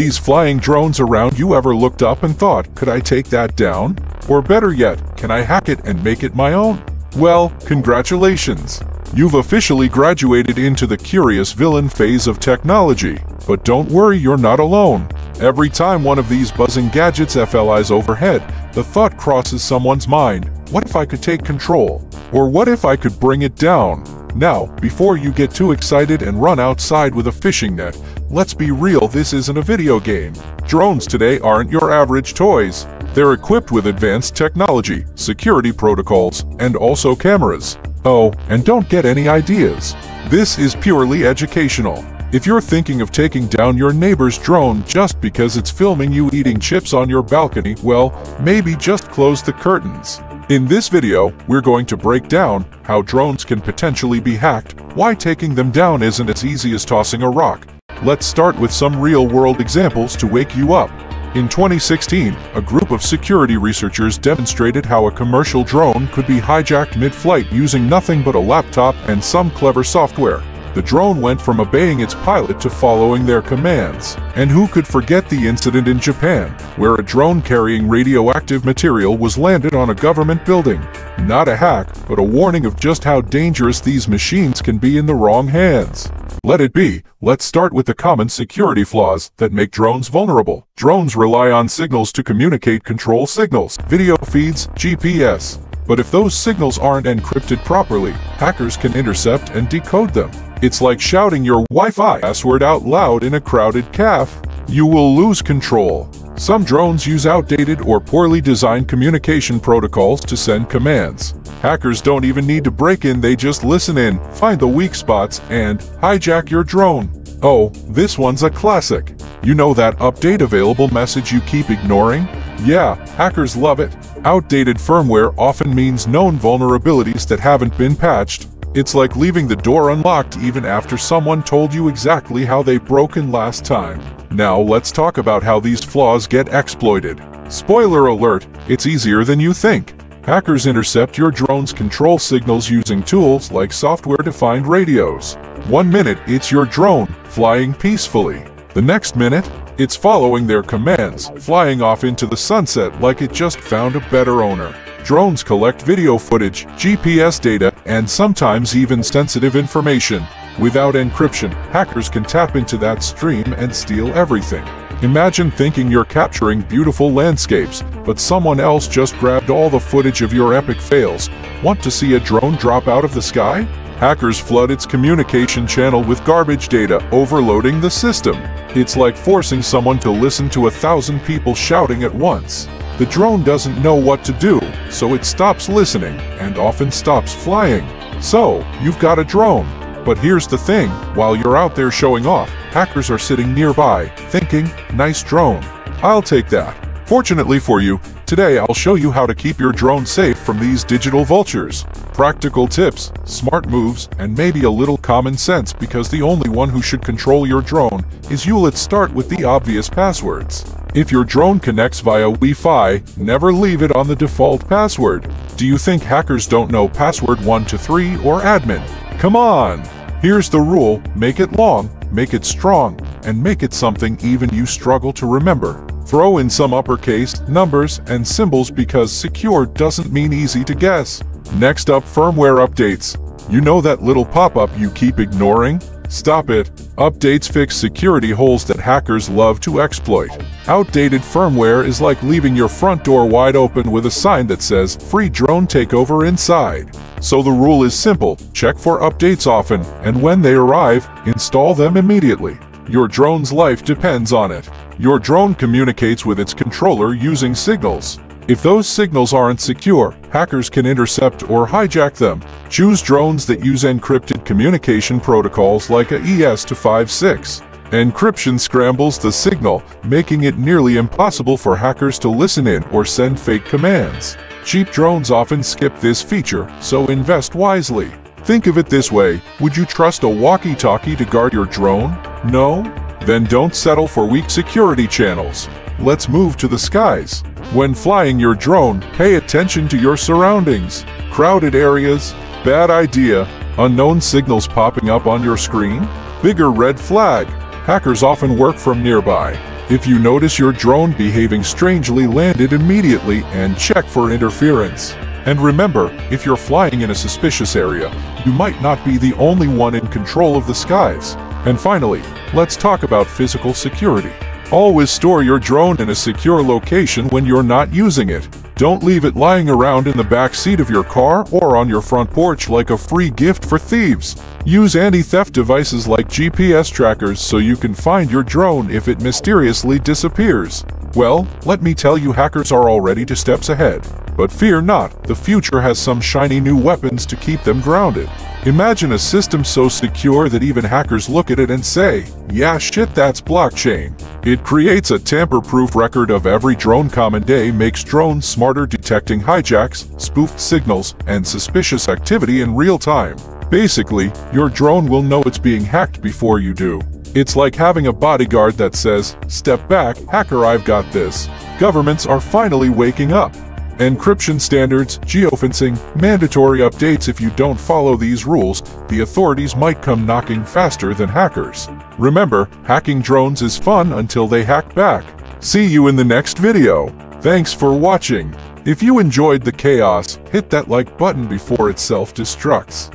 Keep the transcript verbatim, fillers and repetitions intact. these flying drones around you ever looked up and thought, could I take that down? Or better yet, can I hack it and make it my own? Well, congratulations! You've officially graduated into the curious villain phase of technology. But don't worry, you're not alone. Every time one of these buzzing gadgets flies overhead, the thought crosses someone's mind, what if I could take control? Or what if I could bring it down? Now, before you get too excited and run outside with a fishing net, let's be real, this isn't a video game. Drones today aren't your average toys. They're equipped with advanced technology, security protocols, and also cameras. Oh, and don't get any ideas. This is purely educational. If you're thinking of taking down your neighbor's drone just because it's filming you eating chips on your balcony, well, maybe just close the curtains. In this video, we're going to break down how drones can potentially be hacked, why taking them down isn't as easy as tossing a rock. Let's start with some real-world examples to wake you up. In twenty sixteen, a group of security researchers demonstrated how a commercial drone could be hijacked mid-flight using nothing but a laptop and some clever software. The drone went from obeying its pilot to following their commands. And who could forget the incident in Japan, where a drone carrying radioactive material was landed on a government building? Not a hack, but a warning of just how dangerous these machines can be in the wrong hands. Let it be, let's start with the common security flaws that make drones vulnerable. Drones rely on signals to communicate, control signals, video feeds, G P S. But if those signals aren't encrypted properly, hackers can intercept and decode them. It's like shouting your Wi-Fi password out loud in a crowded cafe. You will lose control. Some drones use outdated or poorly designed communication protocols to send commands. Hackers don't even need to break in, they just listen in, find the weak spots, and hijack your drone. Oh, this one's a classic. You know that update available message you keep ignoring? Yeah, hackers love it. Outdated firmware often means known vulnerabilities that haven't been patched. It's like leaving the door unlocked even after someone told you exactly how they broke in last time. Now let's talk about how these flaws get exploited. Spoiler alert, it's easier than you think. Hackers intercept your drone's control signals using tools like software-defined radios. One minute, it's your drone, flying peacefully. The next minute, it's following their commands, flying off into the sunset like it just found a better owner. Drones collect video footage, G P S data, and sometimes even sensitive information. Without encryption, hackers can tap into that stream and steal everything. Imagine thinking you're capturing beautiful landscapes, but someone else just grabbed all the footage of your epic fails. Want to see a drone drop out of the sky? Hackers flood its communication channel with garbage data, overloading the system. It's like forcing someone to listen to a thousand people shouting at once. The drone doesn't know what to do, so it stops listening and often stops flying. So, you've got a drone. But here's the thing, while you're out there showing off, hackers are sitting nearby, thinking, nice drone. I'll take that. Fortunately for you, today I'll show you how to keep your drone safe from these digital vultures. Practical tips, smart moves, and maybe a little common sense, because the only one who should control your drone is you. Let's start with the obvious passwords. If your drone connects via Wi-Fi, never leave it on the default password. Do you think hackers don't know password one two three or admin? Come on! Here's the rule, make it long, make it strong, and make it something even you struggle to remember. Throw in some uppercase, numbers, and symbols, because secure doesn't mean easy to guess. Next up, firmware updates. You know that little pop-up you keep ignoring? Stop it. Updates fix security holes that hackers love to exploit. Outdated firmware is like leaving your front door wide open with a sign that says, free drone takeover inside. So the rule is simple, check for updates often, and when they arrive, install them immediately. Your drone's life depends on it. Your drone communicates with its controller using signals. If those signals aren't secure, hackers can intercept or hijack them. Choose drones that use encrypted communication protocols like A E S two fifty-six. Encryption scrambles the signal, making it nearly impossible for hackers to listen in or send fake commands. Cheap drones often skip this feature, so invest wisely. Think of it this way, would you trust a walkie-talkie to guard your drone? No? Then don't settle for weak security channels. Let's move to the skies. When flying your drone, pay attention to your surroundings. Crowded areas? Bad idea. Unknown signals popping up on your screen? Bigger red flag. Hackers often work from nearby. If you notice your drone behaving strangely, land it immediately and check for interference. And remember, if you're flying in a suspicious area, you might not be the only one in control of the skies. And finally, let's talk about physical security. Always store your drone in a secure location when you're not using it. Don't leave it lying around in the back seat of your car or on your front porch like a free gift for thieves. Use anti-theft devices like G P S trackers so you can find your drone if it mysteriously disappears. Well, let me tell you, hackers are already two steps ahead. But fear not, the future has some shiny new weapons to keep them grounded. Imagine a system so secure that even hackers look at it and say, "Yeah, shit, that's blockchain." It creates a tamper-proof record of every drone common day, makes drones smarter, detecting hijacks, spoofed signals, and suspicious activity in real time. Basically, your drone will know it's being hacked before you do. It's like having a bodyguard that says, "Step back, hacker, I've got this." Governments are finally waking up. Encryption standards, geofencing, mandatory updates. If you don't follow these rules, the authorities might come knocking faster than hackers. Remember, hacking drones is fun until they hack back. See you in the next video. Thanks for watching. If you enjoyed the chaos, hit that like button before it self-destructs.